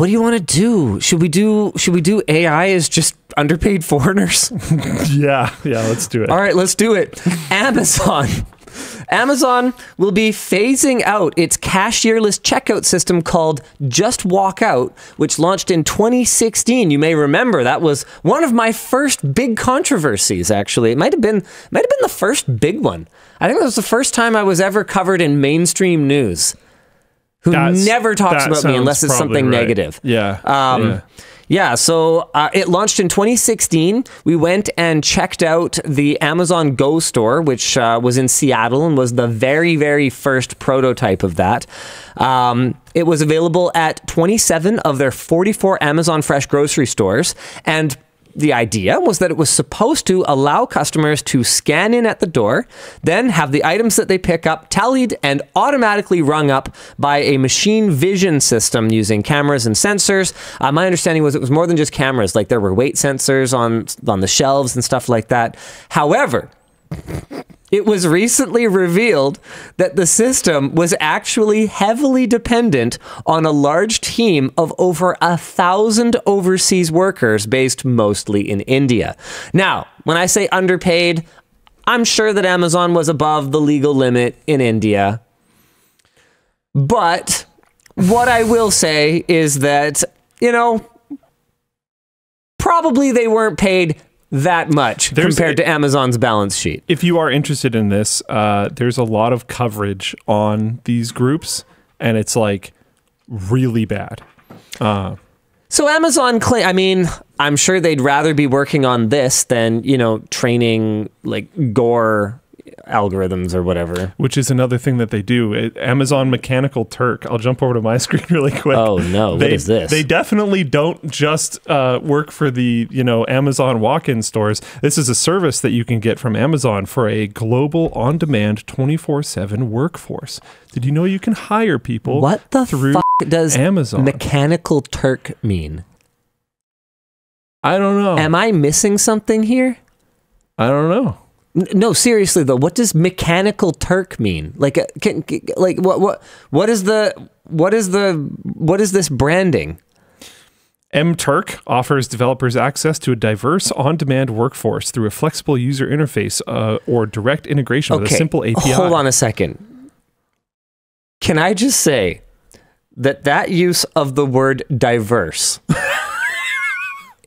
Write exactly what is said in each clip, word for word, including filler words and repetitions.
What do you want to do? Should we do, should we do A I as just underpaid foreigners? yeah, yeah, let's do it. All right, let's do it. Amazon. Amazon will be phasing out its cashierless checkout system called Just Walk Out, which launched in twenty sixteen. You may remember that was one of my first big controversies, actually. It might have been might have been the first big one. I think that was the first time I was ever covered in mainstream news. Who That's, never talks about me unless it's something right. negative. Yeah. Um, yeah. Yeah, so uh, it launched in twenty sixteen. We went and checked out the Amazon Go store, which uh, was in Seattle and was the very, very first prototype of that. Um, it was available at twenty-seven of their forty-four Amazon Fresh grocery stores. And the idea was that it was supposed to allow customers to scan in at the door, then have the items that they pick up tallied and automatically rung up by a machine vision system using cameras and sensors. Uh, my understanding was it was more than just cameras, like there were weight sensors on, on the shelves and stuff like that. However, it was recently revealed that the system was actually heavily dependent on a large team of over a thousand overseas workers based mostly in India. Now, when I say underpaid, I'm sure that Amazon was above the legal limit in India. But what I will say is that, you know, probably they weren't paid that much there's compared a, to Amazon's balance sheet. If you are interested in this, uh, there's a lot of coverage on these groups, and it's like really bad. Uh, so Amazon claim, I mean, I'm sure they'd rather be working on this than, you know, training like gore algorithms or whatever. Which is another thing that they do. It, Amazon Mechanical Turk. I'll jump over to my screen really quick. Oh no, they, what is this? They definitely don't just uh, work for the, you know, Amazon walk-in stores. This is a service that you can get from Amazon for a global on-demand twenty-four seven workforce. Did you know you can hire people what the through fuck does Amazon? Mechanical Turk mean? I don't know. Am I missing something here? I don't know. No, seriously though, what does Mechanical Turk mean? Like, can, can, like what what what is the what is the what is this branding? M Turk offers developers access to a diverse on-demand workforce through a flexible user interface uh, or direct integration okay. with a simple A P I. Hold on a second. Can I just say that that use of the word diverse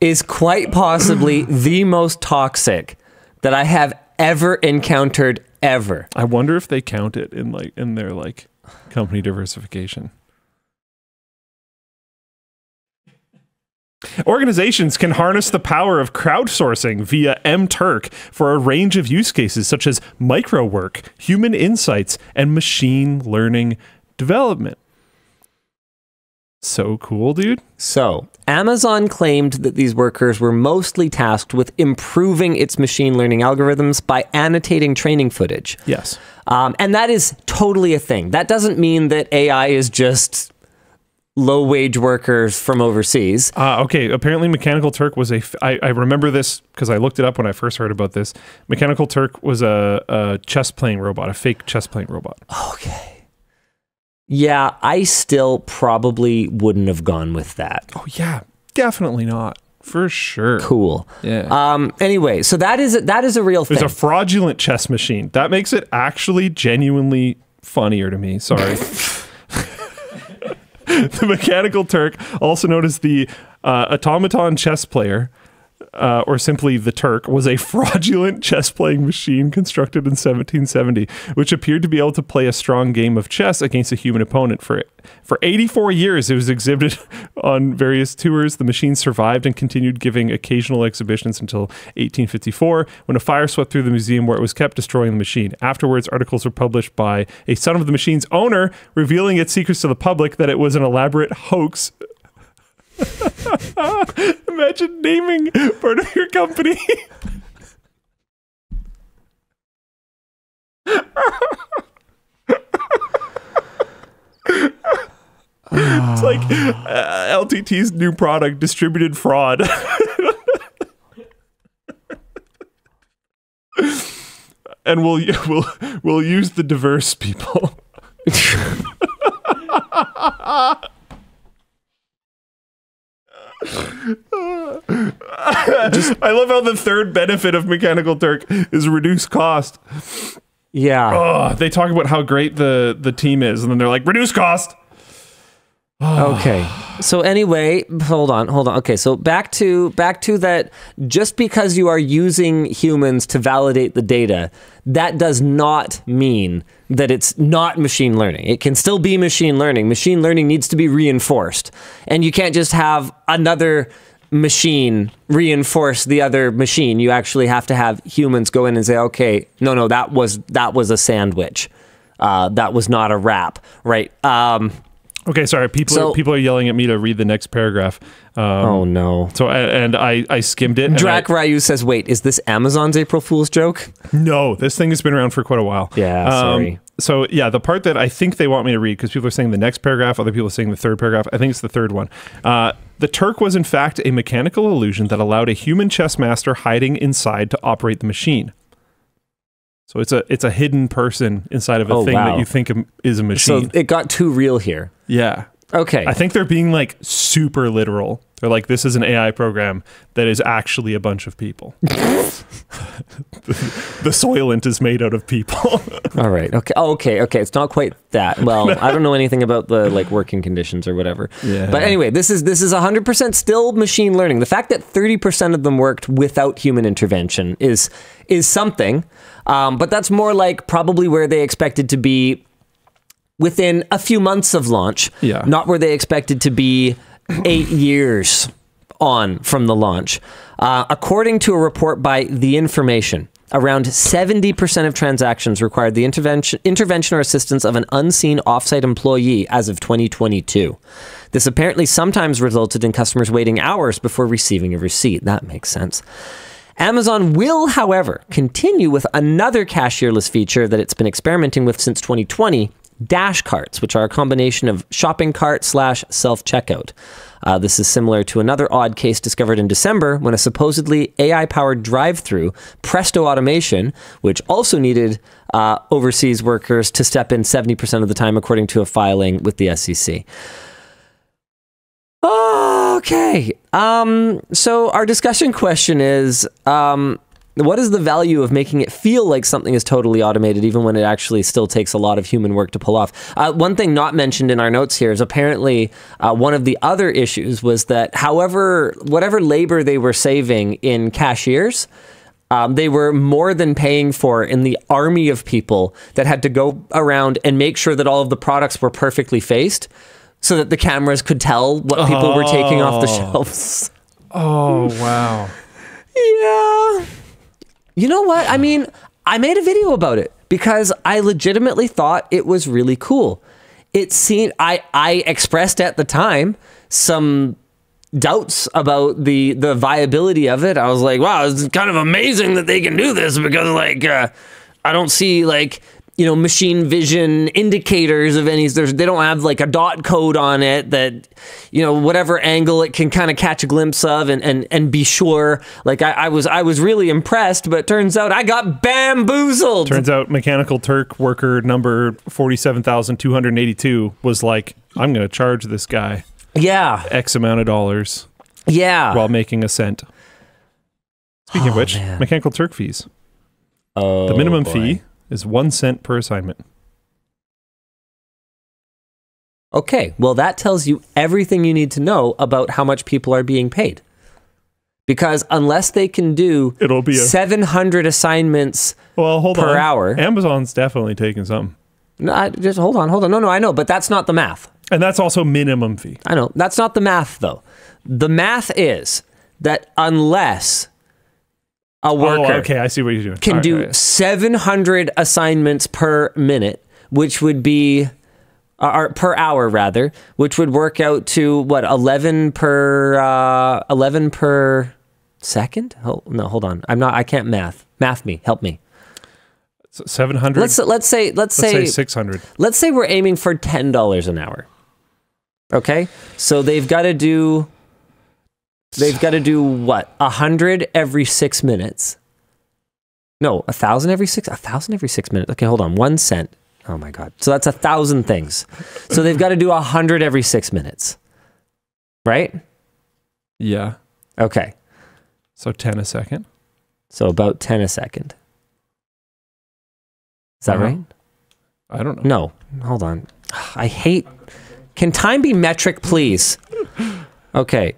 is quite possibly the most toxic that I have ever encountered ever. I wonder if they count it in like in their like company diversification. Organizations can harness the power of crowdsourcing via M Turk for a range of use cases such as micro work, human insights, and machine learning development. So cool, dude. So, Amazon claimed that these workers were mostly tasked with improving its machine learning algorithms by annotating training footage. Yes. Um, and that is totally a thing. That doesn't mean that A I is just low-wage workers from overseas. Uh, okay, apparently Mechanical Turk was a... F I, I remember this because I looked it up when I first heard about this. Mechanical Turk was a, a chess-playing robot, a fake chess-playing robot. Okay. Yeah, I still probably wouldn't have gone with that. Oh yeah, definitely not. For sure. Cool. Yeah. Um, anyway, so that is, that is a real thing. There's a fraudulent chess machine. That makes it actually genuinely funnier to me. Sorry. The Mechanical Turk, also known as the uh, automaton chess player, Uh, or simply the Turk, was a fraudulent chess-playing machine constructed in seventeen seventy, which appeared to be able to play a strong game of chess against a human opponent. For it. For eighty-four years, it was exhibited on various tours. The machine survived and continued giving occasional exhibitions until eighteen fifty-four, when a fire swept through the museum where it was kept, destroying the machine. Afterwards, articles were published by a son of the machine's owner, revealing its secrets to the public, that it was an elaborate hoax. Imagine naming part of your company. It's like uh, L T T's new product, distributed fraud. And we'll we'll we'll use the diverse people. Just, I love how the third benefit of Mechanical Turk is reduce cost. Yeah. Oh, they talk about how great the, the team is, and then they're like, reduce cost. Oh. Okay. So anyway, hold on, hold on. Okay, so back to back to that, just because you are using humans to validate the data, that does not mean that it's not machine learning. It can still be machine learning. Machine learning needs to be reinforced. And you can't just have another machine reinforce the other machine. You actually have to have humans go in and say, okay, no, no, that was that was a sandwich. Uh, that was not a wrap, right? Um Okay, sorry. People so, are, people are yelling at me to read the next paragraph. Um, oh no! So I, and I I skimmed it. Drac I, Ryu says, "Wait, is this Amazon's April Fool's joke?" No, this thing has been around for quite a while. Yeah, um, sorry. So yeah, the part that I think they want me to read, because people are saying the next paragraph, other people are saying the third paragraph. I think it's the third one. Uh, the Turk was in fact a mechanical illusion that allowed a human chess master hiding inside to operate the machine. So it's a it's a hidden person inside of a oh, thing wow. that you think is a machine. So it got too real here. Yeah. Okay. I think they're being like super literal. They're like, this is an A I program that is actually a bunch of people. the, the Soylent is made out of people. All right. Okay. Oh, okay. Okay. It's not quite that. Well, I don't know anything about the like working conditions or whatever. Yeah. But anyway, this is this is one hundred percent still machine learning. The fact that thirty percent of them worked without human intervention is is something. Um, but that's more like probably where they expected to be within a few months of launch, yeah. not where they expected to be eight years on from the launch. Uh, according to a report by The Information, around seventy percent of transactions required the intervention, intervention or assistance of an unseen offsite employee as of twenty twenty-two. This apparently sometimes resulted in customers waiting hours before receiving a receipt. That makes sense. Amazon will, however, continue with another cashierless feature that it's been experimenting with since twenty twenty, dash carts, which are a combination of shopping cart slash self-checkout. Uh, this is similar to another odd case discovered in December when a supposedly A I-powered drive-through, Presto Automation, which also needed uh, overseas workers to step in seventy percent of the time, according to a filing with the S E C. Oh, okay. Um, so our discussion question is, um, what is the value of making it feel like something is totally automated, even when it actually still takes a lot of human work to pull off? Uh, one thing not mentioned in our notes here is apparently uh, one of the other issues was that however, whatever labor they were saving in cashiers, Um, they were more than paying for in the army of people that had to go around and make sure that all of the products were perfectly faced so that the cameras could tell what people oh. were taking off the shelves. Oh, wow. Yeah. You know what? I mean, I made a video about it because I legitimately thought it was really cool. It seemed, I, I expressed at the time some doubts about the the viability of it. I was like, wow, it's kind of amazing that they can do this because, like, uh, I don't see, like, you know, machine vision indicators of any, there's, they don't have like a dot code on it that, you know, whatever angle it can kind of catch a glimpse of and, and, and be sure. Like I, I was, I was really impressed, but turns out I got bamboozled. Turns out Mechanical Turk worker number forty-seven thousand two hundred eighty-two was like, I'm going to charge this guy. Yeah. X amount of dollars. Yeah. While making a cent. Speaking oh, of which, man. Mechanical Turk fees. Oh, the minimum boy. fee is one cent per assignment. Okay, well that tells you everything you need to know about how much people are being paid. Because unless they can do It'll be seven hundred assignments well, hold per on. hour. Amazon's definitely taking something. No, I, just hold on, hold on. No, no, I know, but that's not the math. And that's also minimum fee. I know, that's not the math though. The math is that unless a worker oh, okay. I see what you're doing. Can right, do right. seven hundred assignments per minute, which would be, or per hour rather, which would work out to what, eleven per uh, eleven per second? Oh no, hold on. I'm not. I can't math. Math me. Help me. So seven hundred. Let's let's say let's, let's say, say six hundred. Let's say we're aiming for ten dollars an hour. Okay, so they've got to do. They've got to do, what, one hundred every six minutes? No, one thousand every six? one thousand every six minutes. Okay, hold on. One cent. Oh, my God. So that's one thousand things. So they've got to do one hundred every six minutes. Right? Yeah. Okay. So ten a second. So about ten a second. Is that uh-huh. right? I don't know. No. Hold on. I hate... Can time be metric, please? Okay.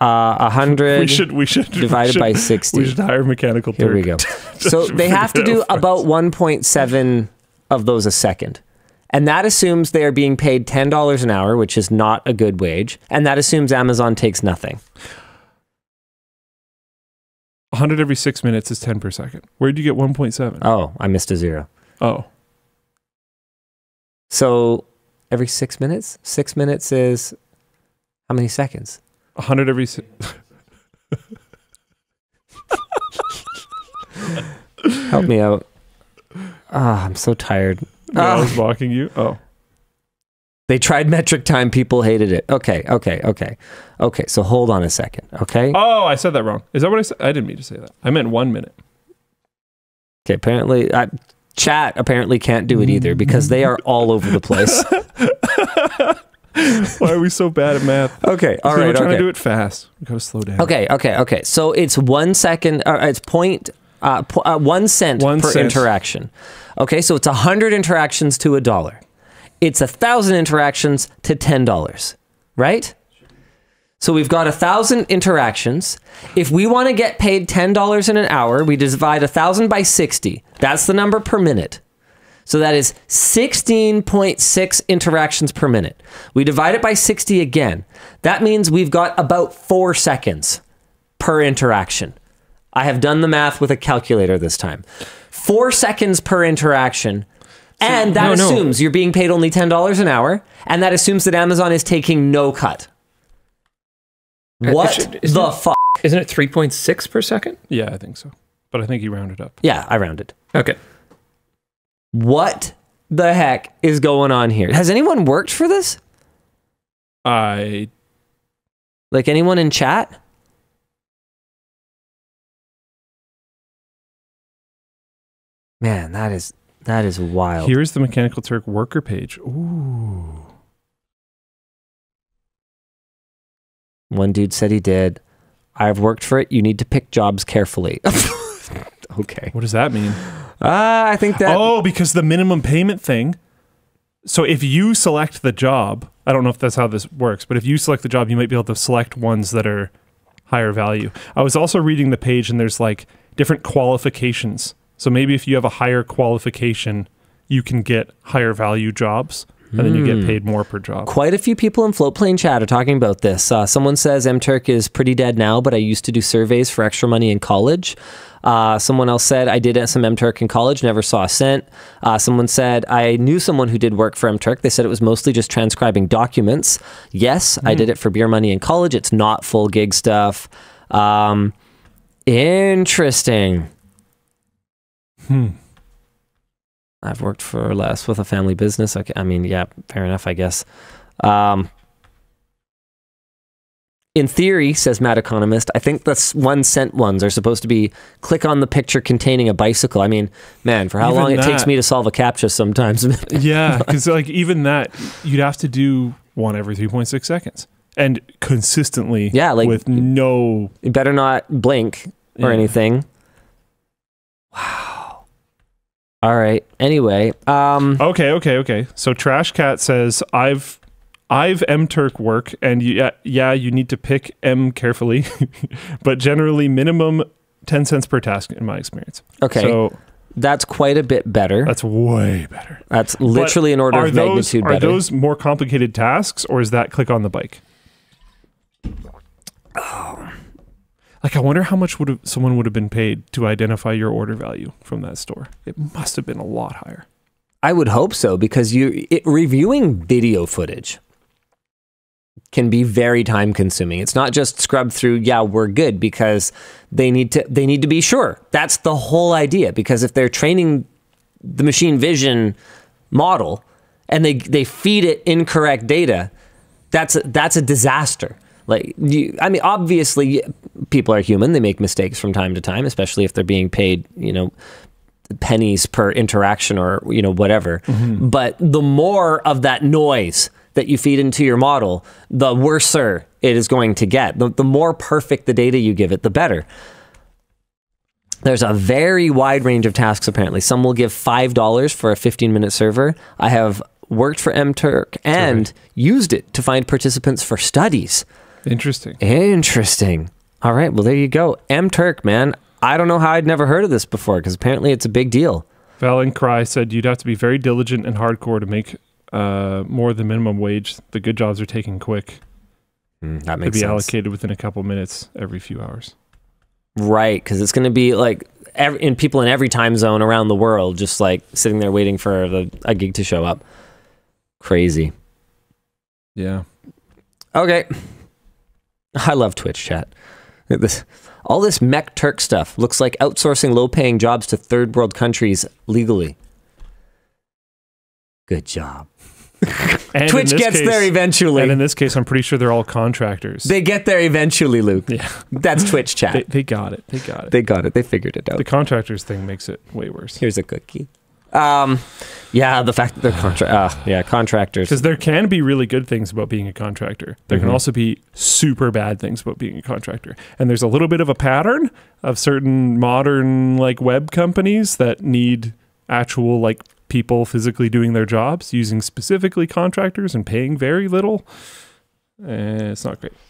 Uh, one hundred we should, we should, divided we should, by sixty. We should hire Mechanical Turk. Here we go. So they have to do about one point seven of those a second. And that assumes they are being paid ten dollars an hour, which is not a good wage. And that assumes Amazon takes nothing. one hundred every six minutes is ten per second. Where did you get one point seven? Oh, I missed a zero. Oh. So every six minutes? Six minutes is how many seconds? one hundred every si Help me out. Ah, oh, I'm so tired. No, oh. I was blocking you. Oh. They tried metric time. People hated it. Okay, okay, okay. Okay, so hold on a second, okay? Oh, I said that wrong. Is that what I said? I didn't mean to say that. I meant one minute. Okay, apparently... I Chat apparently can't do it either because they are all over the place. Why are we so bad at math? Okay, all right. We're trying okay. to do it fast. We gotta slow down. Okay, okay, okay. So it's one second. Uh, it's point uh, po uh, one cent one per cent. interaction. Okay, so it's a hundred interactions to a dollar. It's a thousand interactions to ten dollars, right? So we've got a thousand interactions. If we want to get paid ten dollars in an hour, we divide a thousand by sixty. That's the number per minute. So that is sixteen point six interactions per minute. We divide it by sixty again. That means we've got about four seconds per interaction. I have done the math with a calculator this time. Four seconds per interaction. So, and that no, assumes no. you're being paid only ten dollars an hour. And that assumes that Amazon is taking no cut. What should, the fuck? Isn't it three point six per second? Yeah, I think so. But I think you rounded up. Yeah, I rounded. Okay. What the heck is going on here? Has anyone worked for this? I... Like anyone in chat? Man, that is, that is wild. Here's the Mechanical Turk worker page. Ooh... One dude said he did. I've worked for it. You need to pick jobs carefully. Okay. What does that mean? Uh, I think that... Oh, because the minimum payment thing. So if you select the job, I don't know if that's how this works, but if you select the job, you might be able to select ones that are higher value. I was also reading the page and there's like different qualifications. So maybe if you have a higher qualification, you can get higher value jobs. And then you get paid more per job. Quite a few people in Floatplane chat are talking about this. Uh, someone says M Turk is pretty dead now, but I used to do surveys for extra money in college. Uh, someone else said, I did some M Turk in college, never saw a cent. Uh, someone said, I knew someone who did work for M Turk. They said it was mostly just transcribing documents. Yes, mm. I did it for beer money in college. It's not full gig stuff. Um, interesting. Hmm. I've worked for less with a family business. Okay, I mean, yeah, fair enough, I guess. Um, in theory, says Mad Economist, I think the one cent ones are supposed to be click on the picture containing a bicycle. I mean, man, for how even long that, it takes me to solve a CAPTCHA sometimes. Yeah, because like even that, you'd have to do one every three point six seconds and consistently. Yeah, like with no. You better not blink or yeah. anything. Wow. All right. Anyway, um Okay, okay, okay. So Trash Cat says I've I've M Turk work and you, yeah, yeah, you need to pick M carefully, but generally minimum ten cents per task in my experience. Okay. So that's quite a bit better. That's way better. That's literally but an order of those, magnitude are better. Are those more complicated tasks or is that click on the bike? Oh. Like, I wonder how much would have, someone would have been paid to identify your order value from that store. It must have been a lot higher. I would hope so, because you it, reviewing video footage can be very time-consuming. It's not just scrub through, yeah, we're good, because they need to they need to be sure. That's the whole idea, because if they're training the machine vision model and they, they feed it incorrect data, that's a, that's a disaster. Like, you, I mean, obviously, people are human. They make mistakes from time to time, especially if they're being paid, you know, pennies per interaction or, you know, whatever. Mm-hmm. But the more of that noise that you feed into your model, the worser it is going to get. The, the more perfect the data you give it, the better. There's a very wide range of tasks, apparently. Some will give five dollars for a fifteen minute server. I have worked for M Turk and right. used it to find participants for studies. Interesting. Interesting. All right, well, there you go. M Turk, man. I don't know how I'd never heard of this before, because apparently it's a big deal. Valen Cry said you'd have to be very diligent and hardcore to make uh, more than minimum wage. The good jobs are taken quick. Mm, that makes sense. To be allocated within a couple minutes every few hours. Right, because it's going to be like every, in people in every time zone around the world, just like sitting there waiting for the, a gig to show up. Crazy. Yeah. Okay. I love Twitch chat. This, all this Mech Turk stuff looks like outsourcing low-paying jobs to third world countries legally. Good job. And Twitch gets case, there eventually. And in this case, I'm pretty sure they're all contractors. They get there eventually, Luke. Yeah. That's Twitch chat. They, they got it. They got it. They got it. They figured it out. The contractors thing makes it way worse. Here's a cookie. Um, yeah, the fact that they're contra uh, yeah, contractors. Because there can be really good things about being a contractor. There mm-hmm. can also be super bad things about being a contractor. And there's a little bit of a pattern of certain modern like web companies that need actual like people physically doing their jobs using specifically contractors and paying very little. Uh, it's not great.